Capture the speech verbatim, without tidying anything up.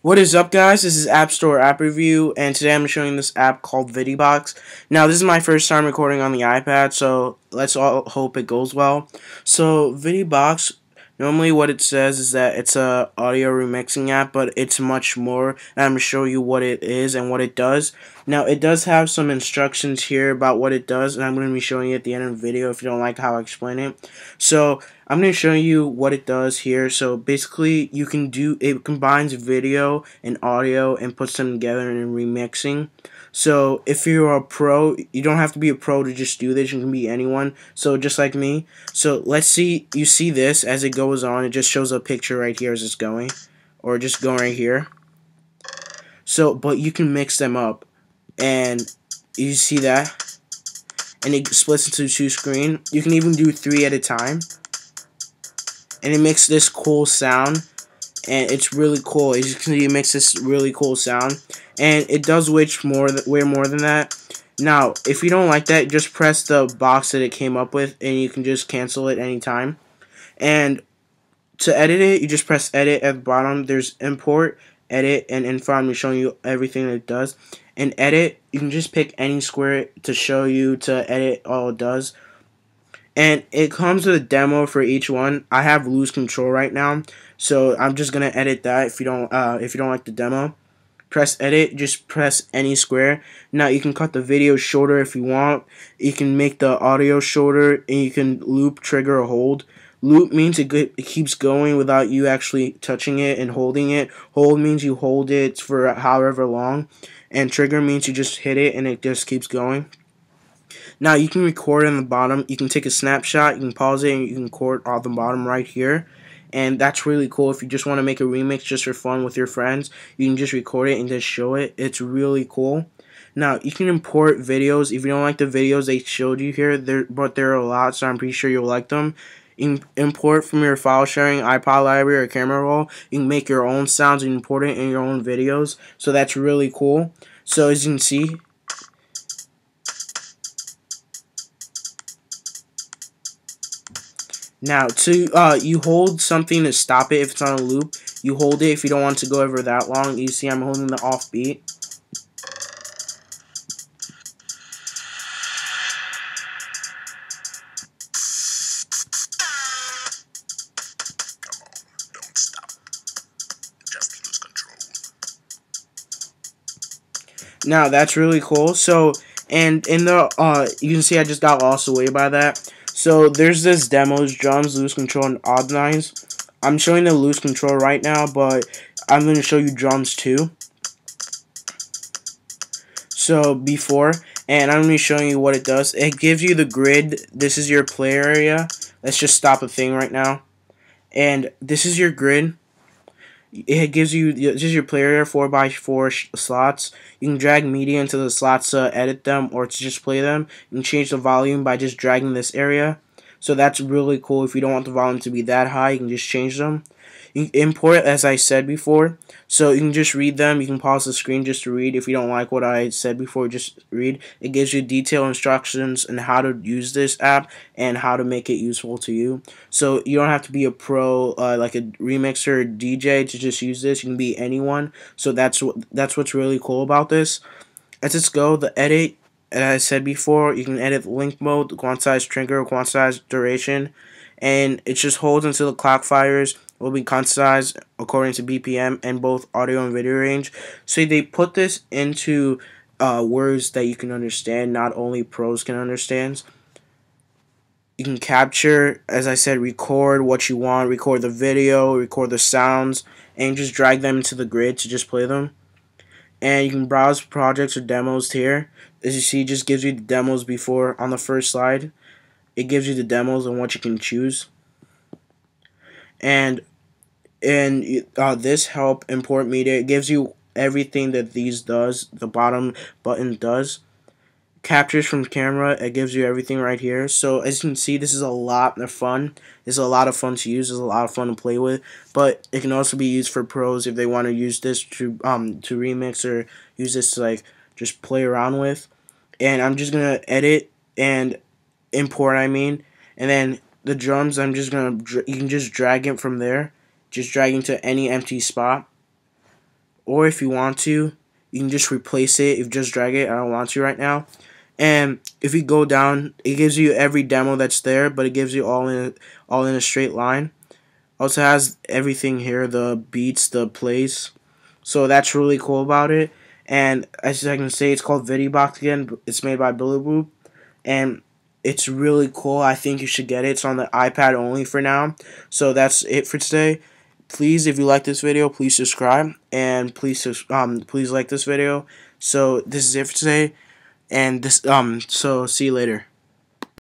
What is up, guys? This is App Store App Review, and today I'm showing this app called Vidibox. Now, this is my first time recording on the iPad, so let's all hope it goes well. So, Vidibox, normally what it says is that it's a audio remixing app, but it's much more, and I'm going to show you what it is and what it does. Now, it does have some instructions here about what it does, and I'm going to be showing you at the end of the video if you don't like how I explain it. So, I'm going to show you what it does here. So, basically, you can do, it combines video and audio and puts them together in remixing. So, if you're a pro, you don't have to be a pro to just do this. You can be anyone. So, just like me. So, let's see. You see this as it goes on. It just shows a picture right here as it's going. Or just going right here. So, but you can mix them up. And you see that? And it splits into two screens. You can even do three at a time. And it makes this cool sound. And it's really cool. As you can see, it makes this really cool sound. And it does which more th way more than that. Now, if you don't like that, just press the box that it came up with, and you can just cancel it anytime. And to edit it, you just press edit at the bottom. There's import, edit, and info. I'm showing you everything that it does. And edit, you can just pick any square to show you to edit all it does. And it comes with a demo for each one. I have loose control right now, so I'm just gonna edit that. If you don't, uh, if you don't like the demo, press edit. Just press any square. Now you can cut the video shorter if you want. You can make the audio shorter, and you can loop, trigger, or hold. Loop means it, it keeps going without you actually touching it and holding it. Hold means you hold it for however long, and trigger means you just hit it and it just keeps going. Now you can record on the bottom. You can take a snapshot. You can pause it, and you can record on the bottom right here. And that's really cool. If you just want to make a remix just for fun with your friends, you can just record it and just show it. It's really cool. Now, you can import videos. If you don't like the videos they showed you here, there, but there are a lot, so I'm pretty sure you'll like them. You can import from your file sharing, iPod library, or camera roll. You can make your own sounds and import it in your own videos. So that's really cool. So as you can see, now, to uh, you hold something to stop it if it's on a loop. You hold it if you don't want it to go over that long. You see I'm holding the off beat. Come on, don't stop. Just lose control. Now, that's really cool. So, and in the, uh, you can see I just got lost away by that. So there's this demos, drums, loose control, and odd nines. I'm showing the loose control right now, but I'm going to show you drums too. So before, and I'm going to be showing you what it does. It gives you the grid. This is your play area. Let's just stop a thing right now. And this is your grid. It gives you, this is your play area, four by four slots. You can drag media into the slots to edit them or to just play them. You can change the volume by just dragging this area. So that's really cool. If you don't want the volume to be that high, you can just change them. You can import, as I said before. So you can just read them. You can pause the screen just to read. If you don't like what I said before, just read. It gives you detailed instructions on how to use this app and how to make it useful to you. So you don't have to be a pro, uh, like a remixer or D J, to just use this. You can be anyone. So that's, what, that's what's really cool about this. Let's just go. The edit, as I said before, you can edit link mode, quantize trigger, quantize duration, and it just holds until the clock fires. It will be quantized according to B P M and both audio and video range. So they put this into uh, words that you can understand, not only pros can understand. You can capture, as I said, record what you want, record the video, record the sounds, and just drag them into the grid to just play them. And you can browse projects or demos here. As you see, it just gives you the demos before on the first slide. It gives you the demos and what you can choose. And and uh, this help import media. It gives you everything that these does, the bottom button does. Captures from camera, it gives you everything right here. So as you can see, this is a lot of fun. It's a lot of fun to use. It's a lot of fun to play with. But it can also be used for pros if they want to use this to um to remix or use this to like just play around with. And I'm just gonna edit and import. I mean, and then the drums. I'm just gonna. You can just drag it from there. Just dragging to any empty spot. or if you want to, you can just replace it. If just drag it, I don't want to right now. And if you go down, it gives you every demo that's there, but it gives you all in all in a straight line. Also has everything here, the beats, the plays. So that's really cool about it. And as I can say, it's called Vidibox again. It's made by Billaboo, and it's really cool. I think you should get it. It's on the iPad only for now. So that's it for today. Please, if you like this video, please subscribe, and please um please like this video. So this is it for today, and this um so see you later.